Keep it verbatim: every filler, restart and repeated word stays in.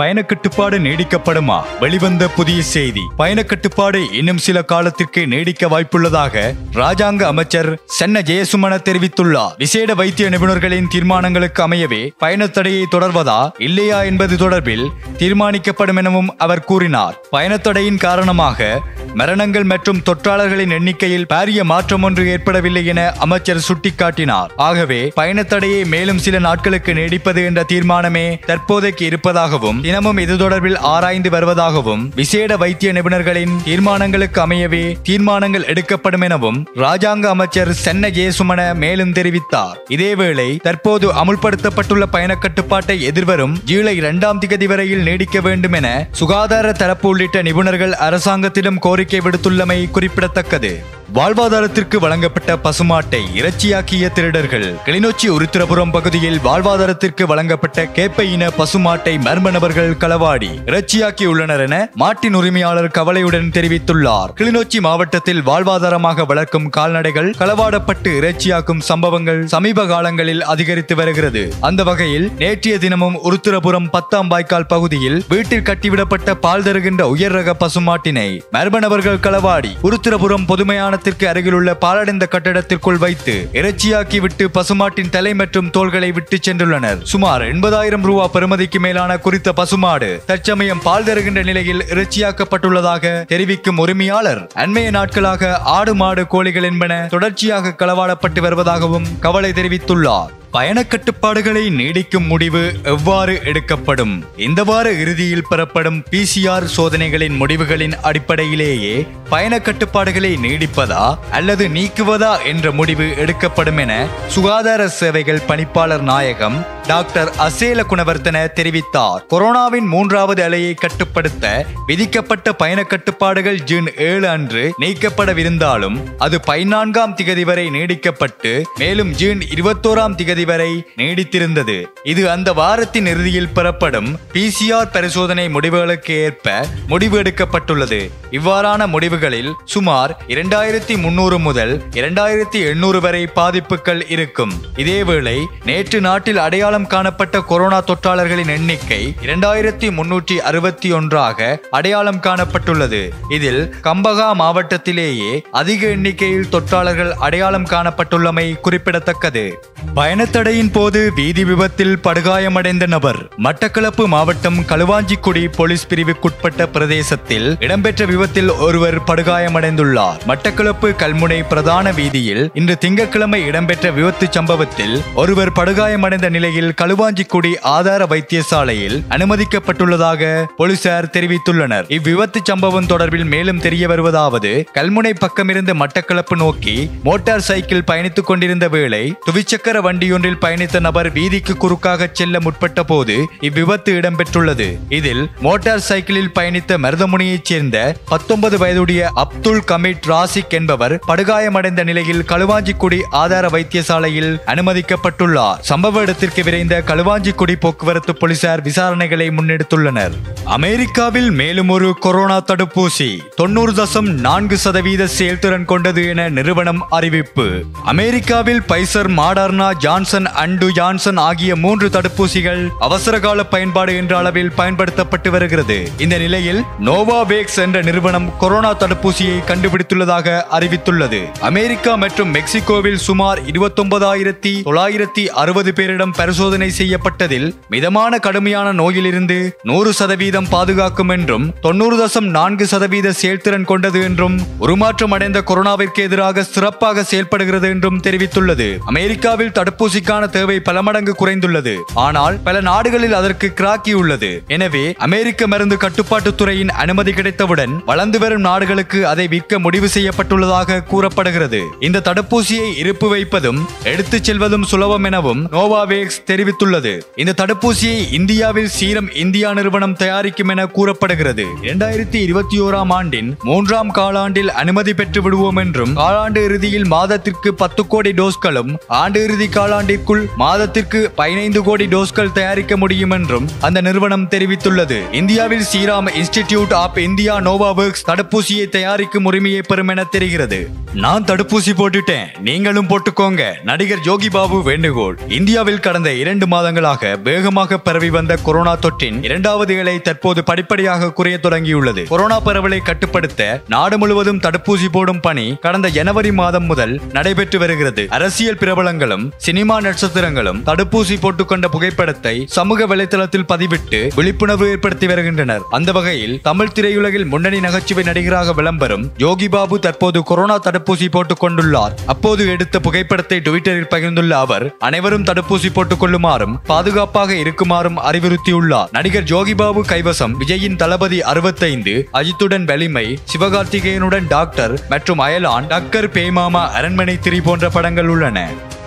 பயணக்கட்டுப்பாடு நீடிக்கப்படுமா? வெளிவந்த புதிய செய்தி, பயணக்கட்டுப்பாடு இன்னும் சில காலத்திற்கு நீடிக்க வாய்ப்புள்ளதாக ராஜாங்க அமைச்சர் சென்ன ஜெயசுமன தெரிவித்துள்ளார். விசேட வைத்திய நிபுணர்களின் தீர்மானங்களுக்கு அமையவே பயண தடையை தொடர்வதா இல்லையா என்பது தொடர்பில் தீர்மானிக்கப்படும் எனவும் அவர் கூறினார். பயணத்தடையின் காரணமாக மரணங்கள் மற்றும் தொற்றாளர்களின் எண்ணிக்கையில் பாரிய மாற்றம் ஒன்று ஏற்படவில்லை என அமைச்சர் சுட்டிக்காட்டினார். ஆகவே பயணத்தடையை மேலும் சில நாட்களுக்கு நீடிப்பது என்ற தீர்மானமே தற்போதைக்கு இருப்பதாகவும் தினமும் இது தொடர்பில் ஆராய்ந்து வருவதாகவும் விசேட வைத்திய நிபுணர்களின் தீர்மானங்களுக்கு அமையவே தீர்மானங்கள் எடுக்கப்படும் எனவும் ராஜாங்க அமைச்சர் சென்ன ஜெயசுமன மேலும் தெரிவித்தார். இதேவேளை தற்போது அமுல்படுத்தப்பட்டுள்ள பயண கட்டுப்பாட்டை எதிர்வரும் ஜூலை இரண்டாம் திகதி வரையில் நீடிக்க வேண்டும் என சுகாதார தரப்பு உள்ளிட்ட நிபுணர்கள் அரசாங்கத்திடம் கோரி கோரிக்கை விடுத்துள்ளமை குறிப்பிடத்தக்கது. வாழ்வாதாரத்திற்கு வழங்கப்பட்ட பசுமாட்டை இறைச்சியாக்கிய திருடர்கள். கிளிநொச்சி உருத்திரபுரம் பகுதியில் வாழ்வாதாரத்திற்கு வழங்கப்பட்ட கேப்பையின பசுமாட்டை மர்ம நபர்கள் களவாடி இறைச்சியாக்கி உள்ளனர் என மாட்டின் உரிமையாளர் கவலையுடன் தெரிவித்துள்ளார். கிளிநொச்சி மாவட்டத்தில் வாழ்வாதாரமாக வளர்க்கும் கால்நடைகள் களவாடப்பட்டு இறைச்சியாக்கும் சம்பவங்கள் சமீப காலங்களில் அதிகரித்து வருகிறது. அந்த வகையில் நேற்றைய தினமும் உருத்திரபுரம் பத்தாம் வாய்க்கால் பகுதியில் வீட்டில் கட்டிவிடப்பட்ட பால் தருகின்ற உயர் ரக பசுமாட்டினை மர்ம நபர்கள் களவாடி உருத்திரபுரம் பொதுமையான அருகிலுள்ள பாலடைந்த கட்டடத்திற்குள் வைத்து இறைச்சியாக்கி விட்டு பசுமாட்டின் தலை மற்றும் தோள்களை விட்டு சென்றுள்ளனர். சுமார் எண்பதாயிரம் ரூபாய் பெறுமதிக்கு மேலான குறித்த பசுமாடு தற்சமயம் பால் தருகின்ற நிலையில் இறைச்சியாக்கப்பட்டுள்ளதாக தெரிவிக்கும் உரிமையாளர் அண்மைய நாட்களாக ஆடு மாடு கோழிகள் என்பன தொடர்ச்சியாக களவாடப்பட்டு வருவதாகவும் கவலை தெரிவித்துள்ளார். பயணக்கட்டுப்பாடுகளை நீடிக்கும் முடிவு எவ்வாறு எடுக்கப்படும்? இந்த வார இறுதியில் பெறப்படும் பிசிஆர் சோதனைகளின் முடிவுகளின் அடிப்படையிலேயே பயணக்கட்டுப்பாடுகளை நீடிப்பதா அல்லது நீக்குவதா என்ற முடிவு எடுக்கப்படும் என சுகாதார சேவைகள் பணிப்பாளர் நாயகம் டாக்டர் அசேல குணவர்த்தன தெரிவித்தார். கொரோனாவின் மூன்றாவது அலையை கட்டுப்படுத்த விதிக்கப்பட்ட பயணக்கட்டுப்பாடுகள் ஜூன் ஏழு அன்று நீக்கப்படவிருந்தாலும் அது பதினான்காம் திகதி வரை நீடிக்கப்பட்டு மேலும் ஜூன் இருபத்தோராம் திகதி வரை நீடித்திருந்தது. இது அந்த வாரத்தின் இறுதியில் பெறப்படும் பிசிஆர் பரிசோதனை முடிவுகளுக்கு ஏற்ப முடிவு எடுக்கப்பட்டுள்ளது. இவ்வாறான முடிவுகளில் சுமார் இரண்டாயிரத்தி முன்னூறு முதல் இரண்டாயிரத்தி எண்ணூறு வரை பாதிப்புகள் இருக்கும். இதேவேளை நேற்று நாட்டில் அடையாள காணப்பட்ட கொரோனா தொற்றாளர்களின் எண்ணிக்கை இரண்டாயிரத்தி முன்னூற்றி அறுபத்தி ஒன்றாக அடையாளம் காணப்பட்டுள்ளது. இதில் கம்பகா மாவட்டத்திலேயே அதிக எண்ணிக்கையில் தொற்றாளர்கள் அடையாளம் காணப்பட்டுள்ளமை குறிப்பிடத்தக்கது. பயணத்தடையின் போது வீதி விபத்தில் படுகாயமடைந்த நபர். மட்டக்களப்பு மாவட்டம் களுவாஞ்சிக்குடி போலீஸ் பிரிவுக்குட்பட்ட பிரதேசத்தில் இடம்பெற்ற விபத்தில் ஒருவர் படுகாயமடைந்துள்ளார். மட்டக்களப்பு கல்முனை பிரதான வீதியில் இன்று திங்கட்கிழமை இடம்பெற்ற விபத்து சம்பவத்தில் ஒருவர் படுகாயமடைந்த நிலையில் களுவாஞ்சிக்குடி ஆதார வைத்தியசாலையில் அனுமதிக்கப்பட்டுள்ளதாக போலீசார் தெரிவித்துள்ளனர். இவ்விபத்து சம்பவம் தொடர்பில் மேலும் தெரிய வருவதாவது கல்முனை பக்கமிருந்து மட்டக்களப்பு நோக்கி மோட்டார் சைக்கிள் பயணித்துக் கொண்டிருந்த வேளை துவிச்சக்கர வண்டியொன்றில் பயணித்த நபர் வீதிக்கு குறுக்காக செல்ல முற்பட்ட போது இவ்விபத்து இடம்பெற்றுள்ளது. இதில் மோட்டார் சைக்கிளில் பயணித்த மருதமுனியைச் சேர்ந்த பத்தொன்பது வயதுடைய அப்துல் கமீட் ராசிக் என்பவர் படுகாயமடைந்த நிலையில் களுவாஞ்சிக்குடி ஆதார வைத்தியசாலையில் அனுமதிக்கப்பட்டுள்ளார். சம்பவ இடத்திற்கு விரைந்த களுவாஞ்சிக்குடி போக்குவரத்து போலீசார் விசாரணைகளை முன்னெடுத்துள்ளனர். அமெரிக்காவில் மேலும் ஒரு கொரோனா தடுப்பூசி தொண்ணூறு தசம் நான்கு சதவீத செயல்திறன் கொண்டது என நிறுவனம் அறிவிப்பு. அமெரிக்காவில் பைசர், மாடர்னா, ஜான்சன் அண்ட் ஜான்சன் ஆகிய மூன்று தடுப்பூசிகள் அவசரகால பயன்பாடு என்ற அளவில் பயன்படுத்தப்பட்டு வருகிறது. இந்த நிலையில் நோவாவேக்ஸ் என்ற நிறுவனம் கொரோனா தடுப்பூசியை கண்டுபிடித்துள்ளதாக அறிவித்துள்ளது. அமெரிக்கா மற்றும் மெக்சிகோவில் சுமார் இருபத்தி ஒன்பதாயிரத்தி தொள்ளாயிரத்தி அறுபது பேரிடம் பரிசோதனை செய்யப்பட்டதில் மிதமான கடுமையான நோயிலிருந்து நூறு சதவீதம் பாதுகாக்கும் என்றும் தொன்னூறு தசம் நான்கு சதவீத செயல்திறன் கொண்டது என்றும் உருமாற்றம் அடைந்த கொரோனாவிற்கு எதிராக சிறப்பாக செயல்படுகிறது என்றும் தெரிவித்துள்ளது. அமெரிக்காவில் தடுப்பூசிக்கான தேவை பல மடங்கு குறைந்துள்ளது. ஆனால் பல நாடுகளில் அதற்கு கிராக்கி உள்ளது. எனவே அமெரிக்க மருந்து கட்டுப்பாட்டு துறையின் அனுமதி கிடைத்தவுடன் வளர்ந்து வரும் நாடுகளுக்கு அதை விற்க முடிவு செய்யப்பட்டுள்ளதாக கூறப்படுகிறது. இந்த தடுப்பூசியை இருப்பு வைப்பதும் எடுத்துச் செல்வதும் சுலபம் எனவும் நோவாவேக்ஸ் தெரிவித்துள்ளது. இந்த தடுப்பூசியை இந்தியாவில் சீரம் இந்தியா நிறுவனம் தயாரிக்கும் என கூறப்படுகிறது. இரண்டாயிரத்தி இருபத்தி ஓராம் ஆண்டின் மூன்றாம் காலாண்டில் அனுமதி பெற்று விடுவோம் என்றும் காலாண்டு இறுதியில் மாதத்திற்கு பத்து கோடி டோஸ்களும் ஆண்டு இறுதி காலாண்டில் ஆண்டிற்குள் மாதத்திற்கு பதினைந்து கோடி டோஸ்கள் தயாரிக்க முடியும் என்றும் அந்த நிறுவனம் தெரிவித்துள்ளது. இந்தியாவில் Serum institute of India Novavax தடுப்பூசியை தயாரிக்கும் உரிமையை பெறும் என தெரிகிறது. நான் தடுப்பூசி போட்டுட்டேன், நீங்களும் போட்டுக்கோங்க. நடிகர் ஜோகி பாபு வேண்டுகோள். இந்தியாவில் கடந்த இரண்டு மாதங்களாக வேகமாக பரவி வந்த கொரோனா தொற்றின் இரண்டாவது இலை தற்போது படிப்படியாக குறைய தொடங்கியுள்ளது. கொரோனா பரவலை கட்டுப்படுத்த நாடு முழுவதும் தடுப்பூசி போடும் பணி கடந்த ஜனவரி மாதம் முதல் நடைபெற்று வருகிறது. அரசியல் பிரபலங்களும் சினிமா நட்சத்திரங்களும் தடுப்பூசி போட்டுக்கொண்ட புகைப்படத்தை சமூக வலைதளத்தில் பதிவிட்டு விழிப்புணர்வு ஏற்படுத்தி வருகின்றனர். அந்த வகையில் தமிழ் திரையுலகில் முன்னணி நகைச்சுவை நடிகராக விளம்பரம் யோகி பாபு தற்போது கொரோனா தடுப்பூசி போட்டுக் கொண்டுள்ளார். அப்போது எடுத்த புகைப்படத்தை ட்விட்டரில் பகிர்ந்துள்ள அவர் அனைவரும் தடுப்பூசி போட்டுக் கொள்ளுமாறும் பாதுகாப்பாக இருக்குமாறும் அறிவுறுத்தியுள்ளார். நடிகர் ஜோகி பாபு கைவசம் விஜயின் தளபதி அறுபத்தைந்து, அஜித்துடன் வலிமை, சிவகார்த்திகேயனுடன் டாக்டர் மற்றும் அயலான், டக்கர், பேமாமா, அரண்மனை திரி போன்ற படங்கள் உள்ளன.